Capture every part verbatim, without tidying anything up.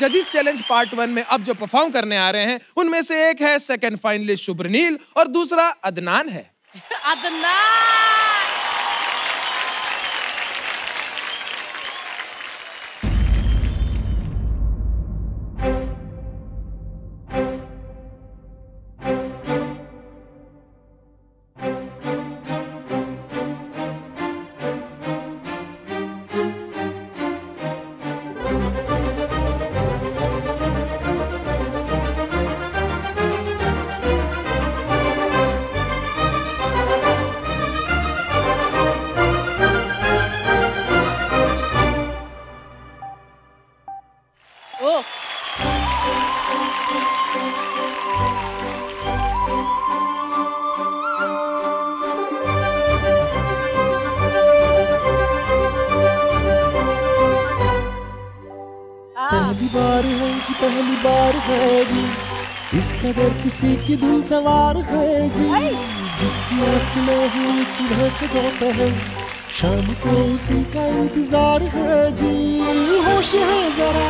जजिस challenge part one में अब जो परफॉर्म करने आ रहे हैं उनमें से एक है सेकंड फाइनलिस्ट शुभ्रनील और दूसरा अदनान है। अदनान पहली बार है जी इस कदर किसी की धुन सवार है जी, जिसकी आस में हूँ सुबह से दोपहर शाम को उसी का इंतजार है जी। होश है जरा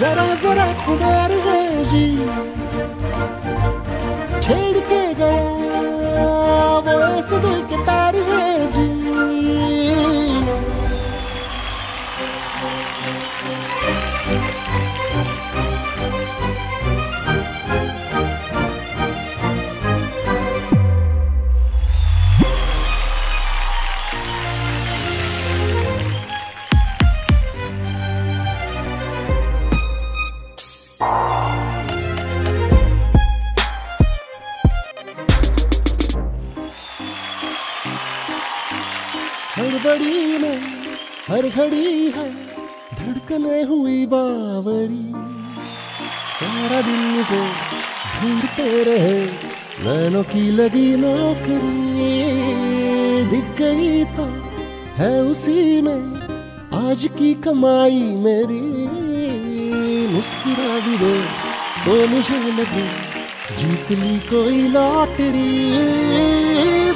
जरा जरा खुदार है जी, छेड़ के गया वो ऐसे दिल के तार है जी। हड़बड़ी में हर घड़ी है धड़कने हुई बावरी, सारा दिन से ढूंढते रहे नैनों की लगी नौकरी। दिख गई तो है उसी में आज की कमाई मेरी, मुस्कुरा भी दे तो मुझे लगे जीत ली कोई लॉटरी।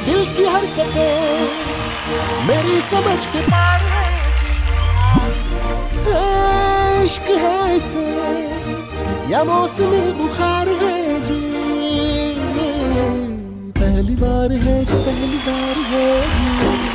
दिल की हरकतें मेरी समझ के पार है, इश्क है इसे या मौसमी बुखार है जी। पहली बार है जी पहली बार है जी।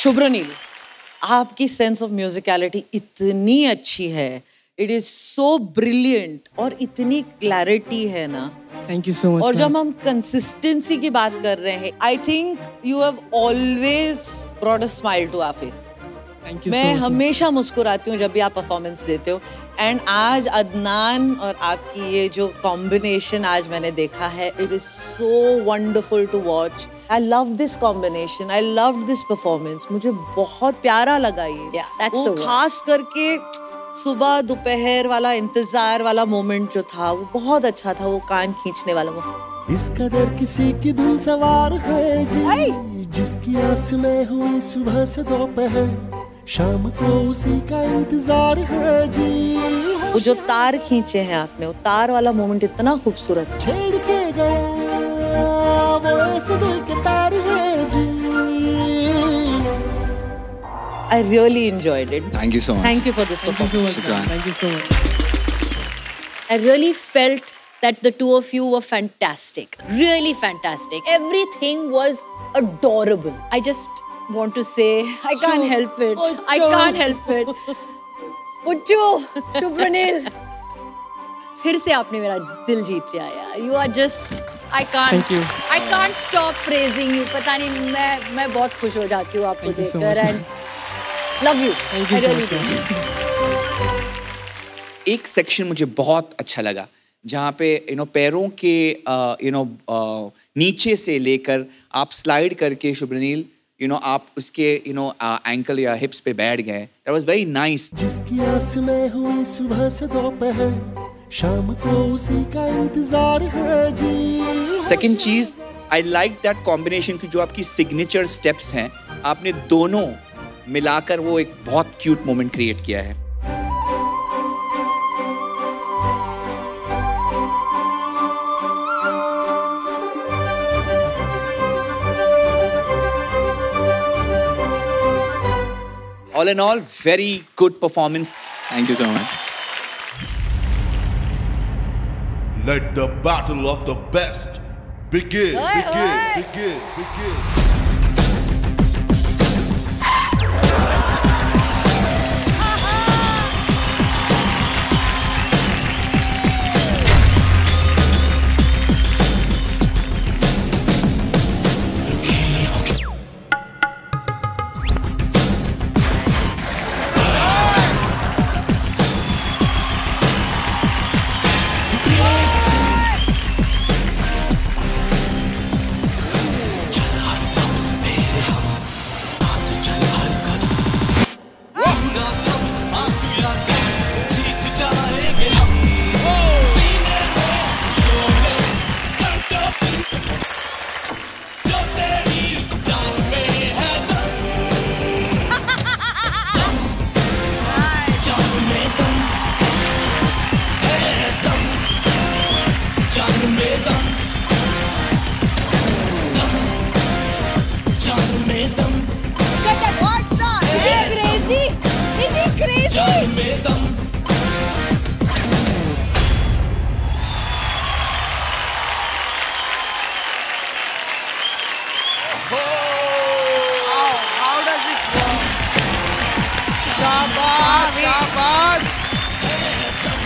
शुभ्रनील, आपकी सेंस ऑफ म्यूजिकलिटी इतनी अच्छी है, इट इज सो ब्रिलियंट और इतनी क्लैरिटी है ना। Thank you so much. और जब हम कंसिस्टेंसी की बात कर रहे हैं, I think you have always brought a smile to our faces. Thank you. मैं हमेशा मुस्कुराती हूँ जब भी आप परफॉर्मेंस देते हो, एंड आज अदनान और आपकी ये जो कॉम्बिनेशन आज मैंने देखा है, it is so wonderful to watch. I love this combination, I love this performance, मुझे बहुत प्यारा लगा ये। yeah, वो खास करके सुबह दोपहर वाला इंतजार वाला मोमेंट जो था वो बहुत अच्छा था, वो कान खींचने वाला मोमेंट। इस कदर किसी की धुन सवार है जी, जिसकी आस में हुई सुबह से दोपहर शाम को उसी का इंतजार है जी। वो जो तार खींचे हैं आपने, वो तार वाला मोमेंट इतना खूबसूरत। छेड़ के गया वो ऐसे दिल के तार है जी। I really enjoyed it. Thank you so much. Thank you for this performance. Thank you so much. I really felt that the two of you were fantastic. Really fantastic. Everything was adorable. I just want to say I can't help it. Puchu. I can't help it. Puchu, Shubhranil, फिर से आपने मेरा दिल जीत लिया यार. You are just I can't. Thank you. I can't stop praising you. पता नहीं मैं मैं बहुत खुश हो जाती हूँ आपको देखकर and love you. Thank you so much. एक सेक्शन मुझे बहुत अच्छा लगा जहाँ पे यू नो पैरों के यू नो नीचे से लेकर आप स्लाइड करके शुभ्रनील you know, आप उसके, you know, ankle या hips पे बैठ गए. That was very nice. जिसकी आस में हुई सुबह से दोपहर, शाम को उसी का इंतजार है जी. Second चीज, I liked that combination कि जो आपकी signature steps हैं, आपने दोनों मिलाकर वो एक बहुत cute moment create किया है. All in all, very good performance. Thank you so much. Let the battle of the best begin, oi, begin, oi. begin, begin.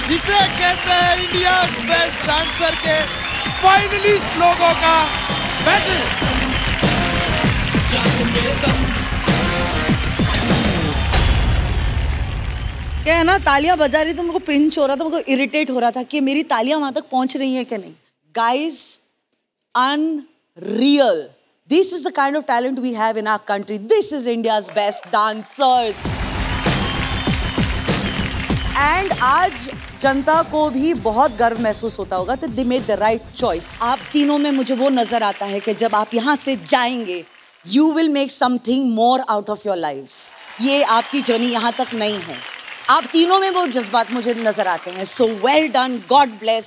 जिसे कहते हैं इंडियाज बेस्ट डांसर के फाइनलिस्ट लोगों का बैटल. क्या है ना, तालियां बजा रही तो मेरे को पिंच हो रहा था, मेरे को इरिटेट हो रहा था कि मेरी तालियां वहां तक पहुंच रही है कि नहीं. Guys, unreal. This is the kind of talent we have in our country. This is India's best dancers. And आज जनता को भी बहुत गर्व महसूस होता होगा तो they made the right choice. आप तीनों में मुझे वो नजर आता है कि जब आप यहाँ से जाएंगे, you will make something more out of your lives. ये आपकी जर्नी यहाँ तक नहीं है. आप तीनों में वो जज्बात मुझे नजर आते हैं. So well done, God bless.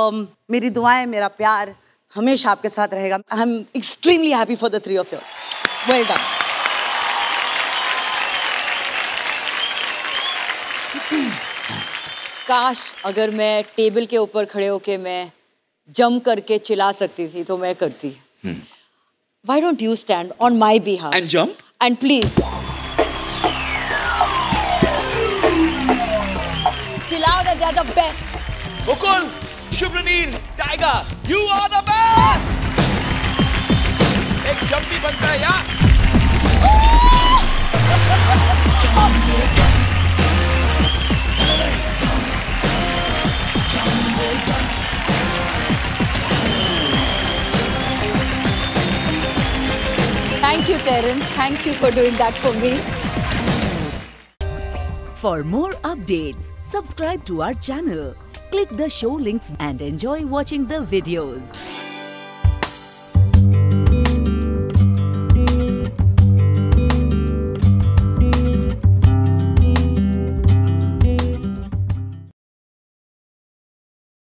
um, मेरी दुआएं, मेरा प्यार हमेशा आपके साथ रहेगा. I am extremely happy for the three of you. Well done. काश अगर मैं टेबल के ऊपर खड़े होके मैं जम करके चिल्ला सकती थी तो मैं करती. Why don't you stand on my behalf and jump and please चिल्लाओ that you are the best. Mukul, Shubhranil, Tiger, you are the best. एक जम भी बनता है यार. Thank you, Terence. Thank you for doing that for me. For more updates, subscribe to our channel, click the show links and enjoy watching the videos.